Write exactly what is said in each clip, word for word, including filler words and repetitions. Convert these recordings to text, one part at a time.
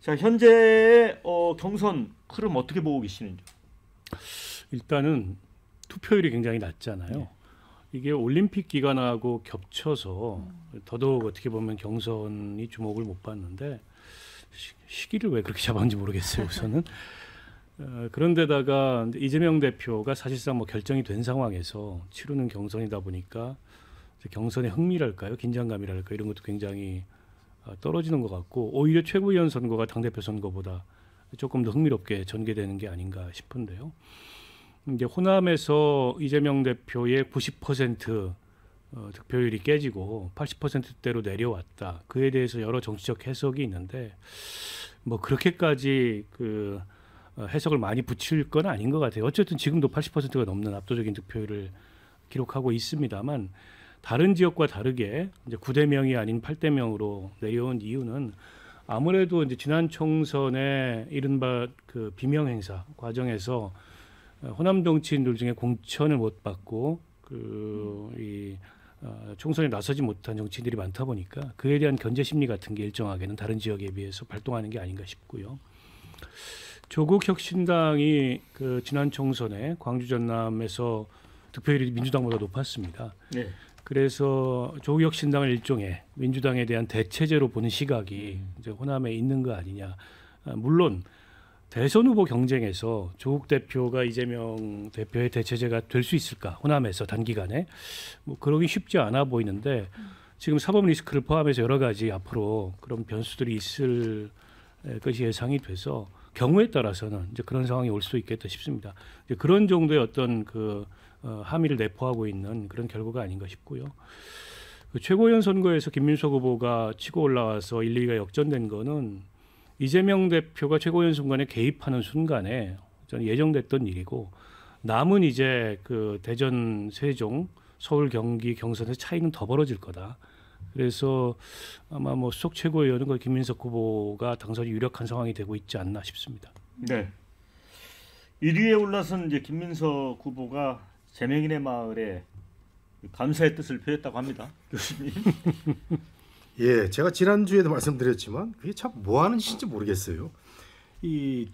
자, 현재의 어, 경선 흐름 어떻게 보고 계시는지. 일단은 투표율이 굉장히 낮잖아요. 네. 이게 올림픽 기간하고 겹쳐서 더더욱 어떻게 보면 경선이 주목을 못 받는데 시, 시기를 왜 그렇게 잡았는지 모르겠어요. 우선은. 어, 그런데다가 이재명 대표가 사실상 뭐 결정이 된 상황에서 치르는 경선이다 보니까 경선의 흥미랄까요, 긴장감이랄까요, 이런 것도 굉장히 떨어지는 것 같고, 오히려 최고위원 선거가 당대표 선거보다 조금 더 흥미롭게 전개되는 게 아닌가 싶은데요. 이제 호남에서 이재명 대표의 구십 퍼센트 득표율이 깨지고 팔십 퍼센트대로 내려왔다. 그에 대해서 여러 정치적 해석이 있는데 뭐 그렇게까지 그 해석을 많이 붙일 건 아닌 것 같아요. 어쨌든 지금도 팔십 퍼센트가 넘는 압도적인 득표율을 기록하고 있습니다만, 다른 지역과 다르게 이제 구 대 영이 아닌 팔 대 영으로 내려온 이유는 아무래도 이제 지난 총선의 이른바 그 비명 행사 과정에서 호남 정치인들 중에 공천을 못 받고 그 이 어, 총선에 나서지 못한 정치인들이 많다 보니까 그에 대한 견제 심리 같은 게 일정하게는 다른 지역에 비해서 발동하는 게 아닌가 싶고요. 조국 혁신당이 그 지난 총선에 광주 전남에서 득표율이 민주당보다 높았습니다. 네. 그래서 조국 혁신당을 일종의 민주당에 대한 대체제로 보는 시각이 이제 호남에 있는 거 아니냐. 물론 대선 후보 경쟁에서 조국 대표가 이재명 대표의 대체제가 될 수 있을까, 호남에서 단기간에 뭐 그러기 쉽지 않아 보이는데, 지금 사법 리스크를 포함해서 여러 가지 앞으로 그런 변수들이 있을 것이 예상이 돼서 경우에 따라서는 이제 그런 상황이 올 수 있겠다 싶습니다. 이제 그런 정도의 어떤 그 어, 함의를 내포하고 있는 그런 결과가 아닌가 싶고요. 그 최고위원 선거에서 김민석 후보가 치고 올라와서 일, 이 위가 역전된 거는 이재명 대표가 최고위원 선거에 개입하는 순간에 전 예정됐던 일이고, 남은 이제 그 대전, 세종, 서울, 경기, 경선에서 차이는 더 벌어질 거다. 그래서 아마 뭐 수석 최고위원은 거의 김민석 후보가 당선이 유력한 상황이 되고 있지 않나 싶습니다. 네. 일 위에 올라선 이제 김민석 후보가 재명인의 마을에 감사의 뜻을 표했다고 합니다. 교수님. 예, 제가 지난주에도 말씀드렸지만 그게 참 뭐 하는 짓인지 모르겠어요. 이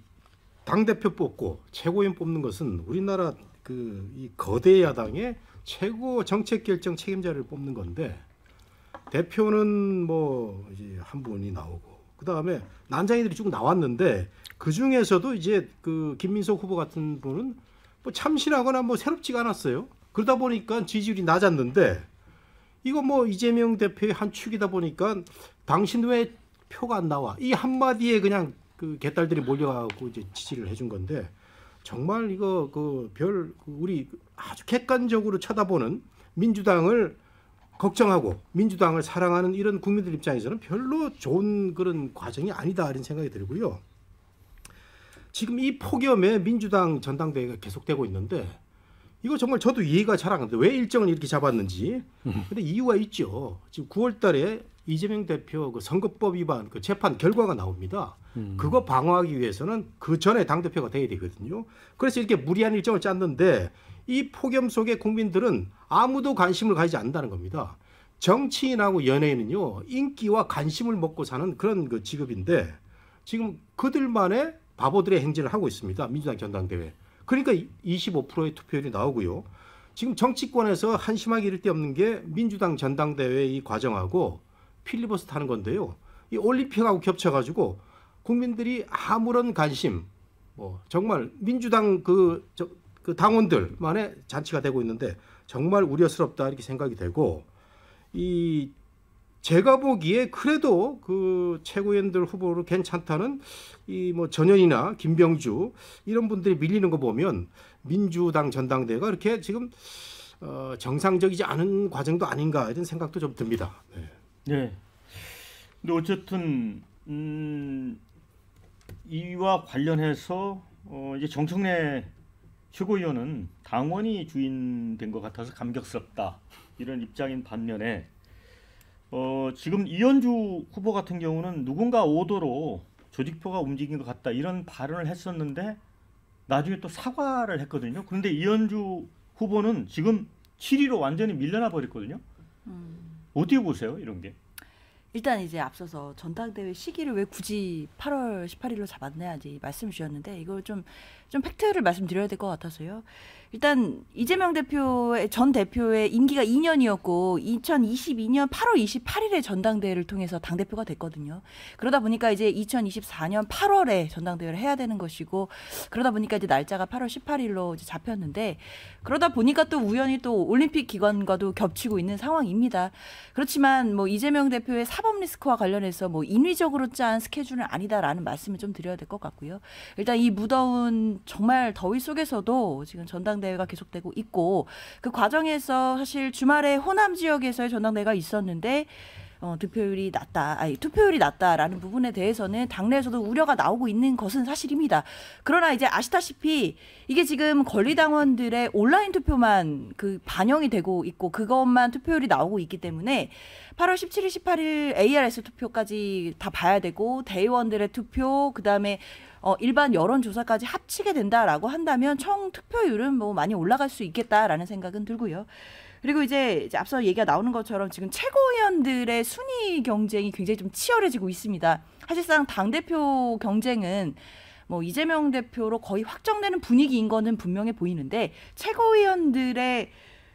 당대표 뽑고 최고위원 뽑는 것은 우리나라 그 이 거대 야당의 최고 정책 결정 책임자를 뽑는 건데, 대표는 뭐 이제 한 분이 나오고 그 다음에 난장이들이 쭉 나왔는데, 그 중에서도 이제 그 김민석 후보 같은 분은 뭐 참신하거나 뭐 새롭지가 않았어요. 그러다 보니까 지지율이 낮았는데, 이거 뭐 이재명 대표의 한 축이다 보니까 당신 왜 표가 안 나와, 이 한마디에 그냥 그 개딸들이 몰려가고 이제 지지를 해준 건데, 정말 이거 그 별 우리 아주 객관적으로 쳐다보는 민주당을 걱정하고 민주당을 사랑하는 이런 국민들 입장에서는 별로 좋은 그런 과정이 아니다, 이런 생각이 들고요. 지금 이 폭염에 민주당 전당대회가 계속되고 있는데, 이거 정말 저도 이해가 잘 안 가는데 왜 일정을 이렇게 잡았는지. 근데 이유가 있죠. 지금 구월 달에 이재명 대표 그 선거법 위반 그 재판 결과가 나옵니다. 음. 그거 방어하기 위해서는 그 전에 당대표가 돼야 되거든요. 그래서 이렇게 무리한 일정을 짰는데, 이 폭염 속에 국민들은 아무도 관심을 가지지 않는다는 겁니다. 정치인하고 연예인은요, 인기와 관심을 먹고 사는 그런 그 직업인데, 지금 그들만의 바보들의 행진을 하고 있습니다. 민주당 전당대회. 그러니까 이십오 퍼센트의 투표율이 나오고요. 지금 정치권에서 한심하게 이를 데 없는 게 민주당 전당대회 이 과정하고 필리버스터 하는 건데요. 이 올림픽하고 겹쳐가지고 국민들이 아무런 관심, 뭐 정말 민주당 그, 저, 그 당원들만의 잔치가 되고 있는데 정말 우려스럽다, 이렇게 생각이 되고, 이 제가 보기에 그래도 그 최고위원들 후보로 괜찮다는 이 뭐 전현이나 김병주 이런 분들이 밀리는 거 보면 민주당 전당대회가 이렇게 지금 어 정상적이지 않은 과정도 아닌가, 이런 생각도 좀 듭니다. 네. 네. 근데 어쨌든 음, 이와 관련해서 어 이제 정청래 최고위원은 당원이 주인된 것 같아서 감격스럽다, 이런 입장인 반면에 어, 지금 이현주 후보 같은 경우는 누군가 오더로 조직표가 움직인 것 같다, 이런 발언을 했었는데 나중에 또 사과를 했거든요. 그런데 이현주 후보는 지금 칠 위로 완전히 밀려나 버렸거든요. 음. 어떻게 보세요, 이런 게? 일단 이제 앞서서 전당대회 시기를 왜 굳이 팔월 십팔일로 잡았냐 이제 말씀 주셨는데 이걸 좀, 좀 팩트를 말씀드려야 될 것 같아서요. 일단 이재명 대표의 전 대표의 임기가 이 년이었고 이천이십이년 팔월 이십팔일에 전당대회를 통해서 당대표가 됐거든요. 그러다 보니까 이제 이천이십사년 팔월에 전당대회를 해야 되는 것이고 그러다 보니까 이제 날짜가 팔월 십팔일로 이제 잡혔는데 그러다 보니까 또 우연히 또 올림픽 기간과도 겹치고 있는 상황입니다. 그렇지만 뭐 이재명 대표의 사법 리스크와 관련해서 뭐 인위적으로 짠 스케줄은 아니다라는 말씀을 좀 드려야 될 것 같고요. 일단 이 무더운 정말 더위 속에서도 지금 전당대회가 계속되고 있고 그 과정에서 사실 주말에 호남 지역에서의 전당대회가 있었는데 어, 득표율이 낮다, 아니, 투표율이 낮다라는 부분에 대해서는 당내에서도 우려가 나오고 있는 것은 사실입니다. 그러나 이제 아시다시피 이게 지금 권리당원들의 온라인 투표만 그 반영이 되고 있고 그것만 투표율이 나오고 있기 때문에 팔월 십칠일, 십팔일 에이알에스 투표까지 다 봐야 되고 대의원들의 투표, 그 다음에 어, 일반 여론조사까지 합치게 된다라고 한다면 총 투표율은 뭐 많이 올라갈 수 있겠다라는 생각은 들고요. 그리고 이제, 이제 앞서 얘기가 나오는 것처럼 지금 최고위원들의 순위 경쟁이 굉장히 좀 치열해지고 있습니다. 사실상 당대표 경쟁은 뭐 이재명 대표로 거의 확정되는 분위기인 거는 분명해 보이는데 최고위원들의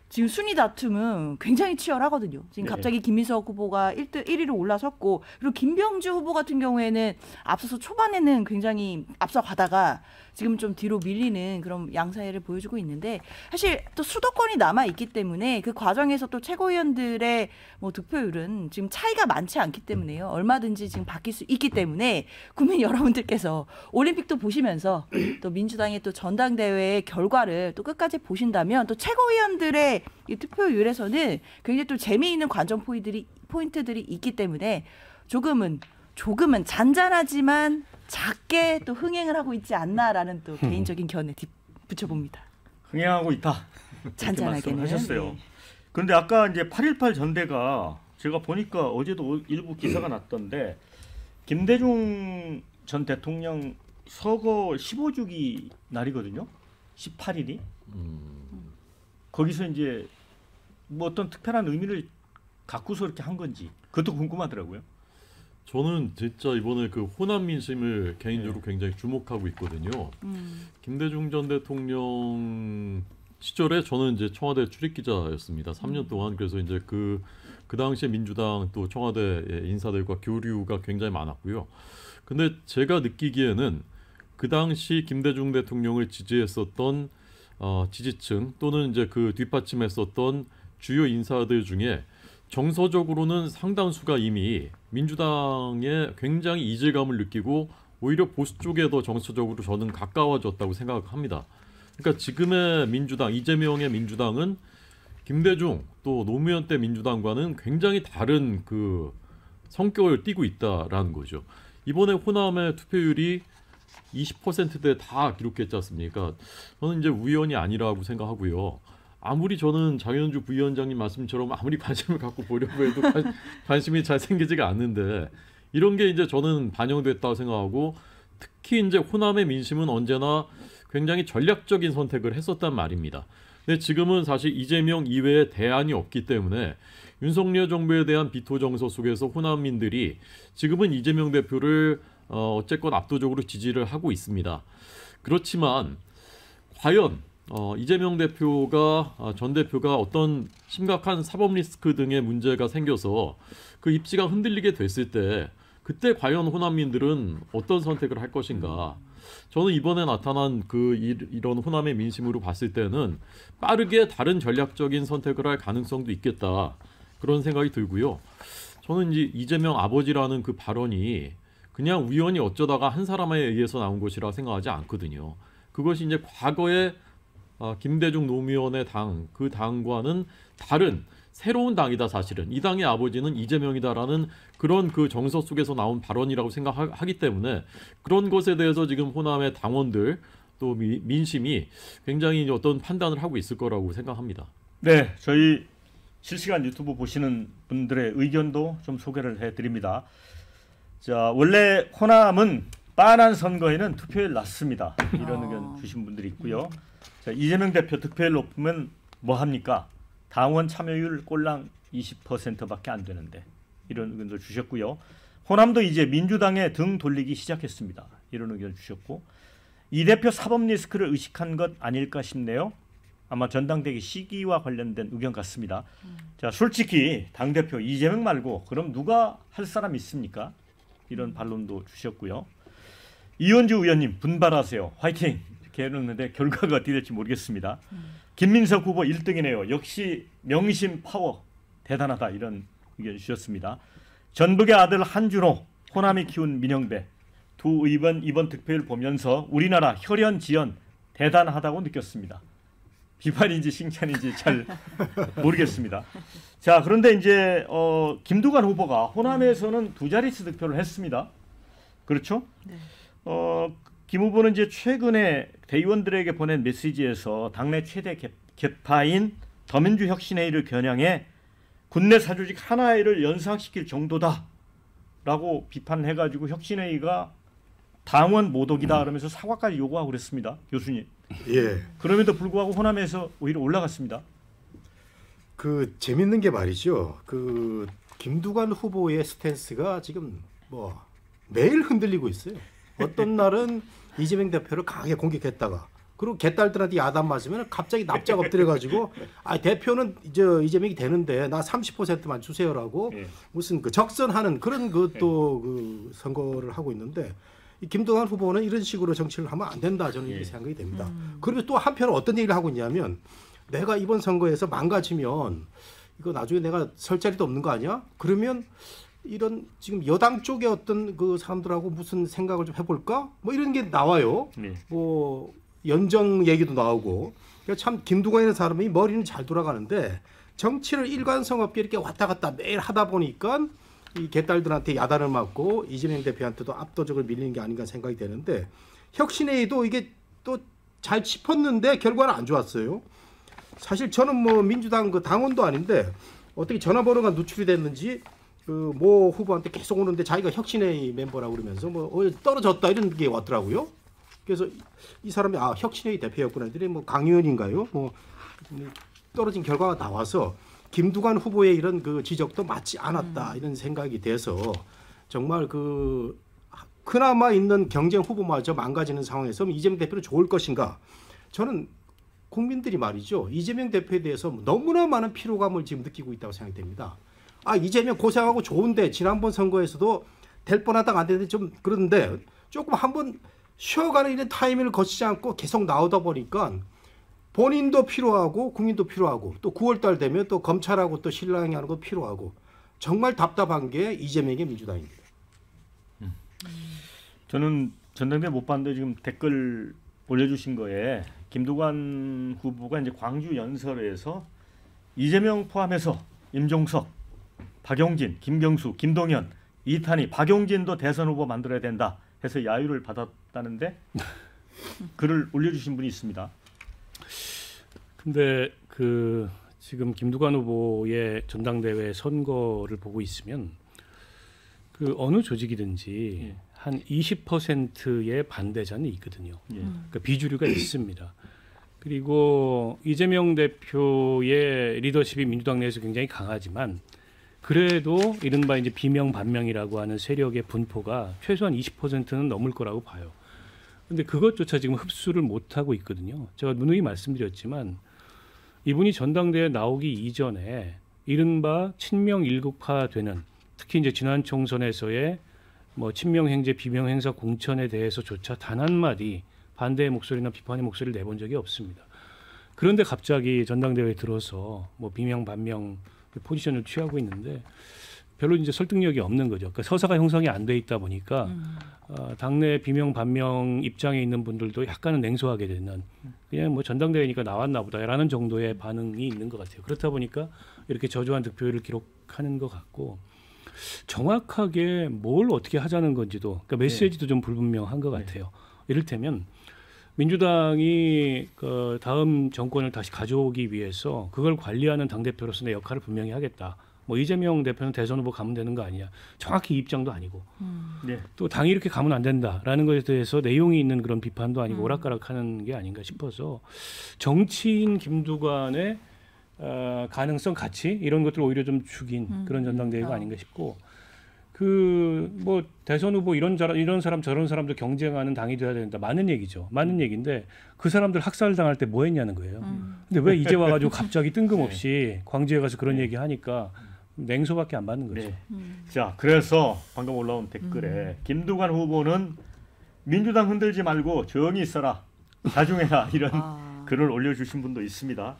지금 순위 다툼은 굉장히 치열하거든요. 지금 네. 갑자기 김민석 후보가 일 위로 올라섰고 그리고 김병주 후보 같은 경우에는 앞서서 초반에는 굉장히 앞서가다가 지금 좀 뒤로 밀리는 그런 양상을 보여주고 있는데 사실 또 수도권이 남아있기 때문에 그 과정에서 또 최고위원들의 뭐 득표율은 지금 차이가 많지 않기 때문에요. 얼마든지 지금 바뀔 수 있기 때문에 국민 여러분들께서 올림픽도 보시면서 또 민주당의 또 전당대회의 결과를 또 끝까지 보신다면 또 최고위원들의 이 투표율에서는 굉장히 또 재미있는 관전 포인트들이, 포인트들이 있기 때문에 조금은 조금은 잔잔하지만 작게 또 흥행을 하고 있지 않나라는 또 개인적인 견해 붙여봅니다. 흥행하고 있다. 잔잔하게 하셨어요. 네. 그런데 아까 이제 팔일팔 전대가 제가 보니까 어제도 일부 기사가 났던데 김대중 전 대통령 서거 십오주기 날이거든요. 십팔일이. 음. 거기서 이제 뭐 어떤 특별한 의미를 갖고서 이렇게 한 건지 그것도 궁금하더라고요. 저는 진짜 이번에 그 호남 민심을 개인적으로 네. 굉장히 주목하고 있거든요. 음. 김대중 전 대통령 시절에 저는 이제 청와대 출입기자였습니다. 삼 년 동안. 그래서 이제 그, 그 당시에 민주당 또 청와대 인사들과 교류가 굉장히 많았고요. 근데 제가 느끼기에는 그 당시 김대중 대통령을 지지했었던 어, 지지층 또는 이제 그 뒷받침했었던 주요 인사들 중에 정서적으로는 상당수가 이미 민주당에 굉장히 이질감을 느끼고 오히려 보수 쪽에 더 정서적으로 저는 가까워졌다고 생각합니다. 그러니까 지금의 민주당, 이재명의 민주당은 김대중 또 노무현 때 민주당과는 굉장히 다른 그 성격을 띠고 있다라는 거죠. 이번에 호남의 투표율이 이십 퍼센트대 다 기록했지 않습니까? 저는 이제 우연이 아니라고 생각하고요. 아무리 저는 장현주 부위원장님 말씀처럼 아무리 관심을 갖고 보려고 해도 관, 관심이 잘 생기지가 않는데 이런 게 이제 저는 반영됐다고 생각하고 특히 이제 호남의 민심은 언제나 굉장히 전략적인 선택을 했었단 말입니다. 근데 지금은 사실 이재명 이외에 대안이 없기 때문에 윤석열 정부에 대한 비토 정서 속에서 호남민들이 지금은 이재명 대표를 어, 어쨌건 압도적으로 지지를 하고 있습니다. 그렇지만 과연 어, 이재명 대표가 어, 전 대표가 어떤 심각한 사법 리스크 등의 문제가 생겨서 그 입지가 흔들리게 됐을 때 그때 과연 호남민들은 어떤 선택을 할 것인가. 저는 이번에 나타난 그 일, 이런 호남의 민심으로 봤을 때는 빠르게 다른 전략적인 선택을 할 가능성도 있겠다. 그런 생각이 들고요. 저는 이제 이재명 아버지라는 그 발언이 그냥 우연히 어쩌다가 한 사람에 의해서 나온 것이라 생각하지 않거든요. 그것이 이제 과거에 김대중 노무현의 당, 그 당과는 다른 새로운 당이다 사실은. 이 당의 아버지는 이재명이다라는 그런 그 정서 속에서 나온 발언이라고 생각하기 때문에 그런 것에 대해서 지금 호남의 당원들 또 미, 민심이 굉장히 어떤 판단을 하고 있을 거라고 생각합니다. 네, 저희 실시간 유튜브 보시는 분들의 의견도 좀 소개를 해드립니다. 자, 원래 호남은 빠른 선거에는 투표율 낮습니다. 이런 아. 의견 주신 분들이 있고요. 자, 이재명 대표 득표율 높으면 뭐 합니까? 당원 참여율 꼴랑 이십 퍼센트밖에 안 되는데 이런 의견도 주셨고요. 호남도 이제 민주당에 등 돌리기 시작했습니다. 이런 의견 주셨고, 이 대표 사법 리스크를 의식한 것 아닐까 싶네요. 아마 전당대회 시기와 관련된 의견 같습니다. 음. 자, 솔직히 당대표 이재명 말고 그럼 누가 할 사람 있습니까? 이런 반론도 주셨고요. 이현주 의원님 분발하세요. 화이팅! 이렇게 해놓는데 결과가 어떻게 될지 모르겠습니다. 음. 김민석 후보 일 등이네요. 역시 명심 파워 대단하다. 이런 의견 주셨습니다. 전북의 아들 한준호, 호남이 키운 민영배 두 의원 이번 득표율 보면서 우리나라 혈연지연 대단하다고 느꼈습니다. 비판인지 칭찬인지 잘 모르겠습니다. 자, 그런데 이제 어, 김두관 후보가 호남에서는 두 자릿수 득표를 했습니다. 그렇죠? 네. 어, 김 후보는 이제 최근에 대의원들에게 보낸 메시지에서 당내 최대 개, 개파인 더민주 혁신회의를 겨냥해 군내 사조직 하나를 연상시킬 정도다라고 비판해가지고 혁신회의가 당원 모독이다 그러면서 사과까지 요구하고 그랬습니다. 교수님. 예. 그럼에도 불구하고 호남에서 오히려 올라갔습니다. 그 재밌는 게 말이죠. 그 김두관 후보의 스탠스가 지금 뭐 매일 흔들리고 있어요. 어떤 날은 이재명 대표를 강하게 공격했다가, 그리고 개딸들한테 야단 맞으면 갑자기 납작 엎드려가지고 아, 대표는 이제 이재명이 되는데 나 삼십 퍼센트만 주세요라고 예. 무슨 그 적선하는 그런 것도 그 선거를 하고 있는데, 이 김동연 후보는 이런 식으로 정치를 하면 안 된다, 저는 이렇게 예. 생각이 됩니다. 음. 그리고 또 한편은 어떤 얘기를 하고 있냐면, 내가 이번 선거에서 망가지면 이거 나중에 내가 설 자리도 없는 거 아니야? 그러면 이런 지금 여당 쪽의 어떤 그 사람들하고 무슨 생각을 좀 해볼까? 뭐 이런 게 나와요. 예. 뭐 연정 얘기도 나오고. 그러니까 참 김두관이라는 사람이 머리는 잘 돌아가는데 정치를 일관성 없게 이렇게 왔다 갔다 매일 하다 보니까 이 개딸들한테 야단을 맞고 이재명 대표한테도 압도적으로 밀리는 게 아닌가 생각이 되는데, 혁신회의도 이게 또 잘 짚었는데 결과는 안 좋았어요. 사실 저는 뭐 민주당 그 당원도 아닌데 어떻게 전화번호가 누출이 됐는지 그 모 후보한테 계속 오는데 자기가 혁신회의 멤버라고 그러면서 뭐 떨어졌다 이런 게 왔더라고요. 그래서 이 사람이 아, 혁신회의 대표였구나. 이들이 뭐 강의원인가요? 뭐 떨어진 결과가 나와서 김두관 후보의 이런 그 지적도 맞지 않았다. 음. 이런 생각이 돼서 정말 그 그나마 있는 경쟁 후보마저 망가지는 상황에서 이재명 대표는 좋을 것인가? 저는 국민들이 말이죠, 이재명 대표에 대해서 너무나 많은 피로감을 지금 느끼고 있다고 생각됩니다. 아, 이재명 고생하고 좋은데 지난번 선거에서도 될 뻔하다가 안 되는데 좀 그런데 조금 한번 쉬어가는 이런 타이밍을 거치지 않고 계속 나오다 보니까 본인도 필요하고 국민도 필요하고 또 구월 달 되면 또 검찰하고 또 실랑이 하는 거 필요하고 정말 답답한 게 이재명의 민주당입니다. 음. 저는 전당대회 못 봤는데 지금 댓글 올려주신 거에 김두관 후보가 이제 광주 연설에서 이재명 포함해서 임종석, 박용진, 김경수, 김동연, 이탄희, 박용진도 대선 후보 만들어야 된다 해서 야유를 받았다는데 글을 올려주신 분이 있습니다. 근데 그 지금 김두관 후보의 전당대회 선거를 보고 있으면 그 어느 조직이든지 예. 한 이십 퍼센트의 반대자는 있거든요. 예. 그러니까 비주류가 있습니다. 그리고 이재명 대표의 리더십이 민주당 내에서 굉장히 강하지만 그래도 이른바 이제 비명 반명이라고 하는 세력의 분포가 최소한 이십 퍼센트는 넘을 거라고 봐요. 근데 그것조차 지금 흡수를 못하고 있거든요. 제가 누누이 말씀드렸지만 이분이 전당대회 나오기 이전에 이른바 친명 일극화 되는, 특히 이제 지난 총선에서의 뭐 친명 행제, 비명 행사 공천에 대해서조차 단 한마디 반대의 목소리나 비판의 목소리를 내본 적이 없습니다. 그런데 갑자기 전당대회에 들어서 뭐 비명 반명 포지션을 취하고 있는데 별로 이제 설득력이 없는 거죠. 그러니까 서사가 형성이 안 돼 있다 보니까 음. 어, 당내 비명 반명 입장에 있는 분들도 약간은 냉소하게 되는, 그냥 뭐 전당대회니까 나왔나 보다라는 정도의 반응이 있는 것 같아요. 그렇다 보니까 이렇게 저조한 득표율을 기록하는 것 같고, 정확하게 뭘 어떻게 하자는 건지도, 그러니까 메시지도 네. 좀 불분명한 것 같아요. 네. 이를테면 민주당이 그 다음 정권을 다시 가져오기 위해서 그걸 관리하는 당대표로서의 역할을 분명히 하겠다. 뭐 이재명 대표는 대선 후보 가면 되는 거 아니야. 정확히 입장도 아니고 음. 네. 또 당이 이렇게 가면 안 된다라는 것에 대해서 내용이 있는 그런 비판도 아니고 음. 오락가락하는 게 아닌가 싶어서 정치인 김두관의 어, 가능성, 가치 이런 것들을 오히려 좀 죽인 음, 그런 전당대회가 어. 아닌가 싶고, 그 뭐 대선 후보 이런 자, 이런 사람 저런 사람도 경쟁하는 당이 돼야 된다. 많은 얘기죠. 많은 얘기인데 그 사람들 학살 당할 때 뭐 했냐는 거예요. 음. 근데 왜 이제 와가지고 갑자기 뜬금없이 네. 광주에 가서 그런 네. 얘기 하니까 냉소밖에 안 받는 거죠. 네. 음. 자, 그래서 방금 올라온 댓글에 음. 김두관 후보는 민주당 흔들지 말고 정의 있어라, 자중해라 이런 아. 글을 올려주신 분도 있습니다.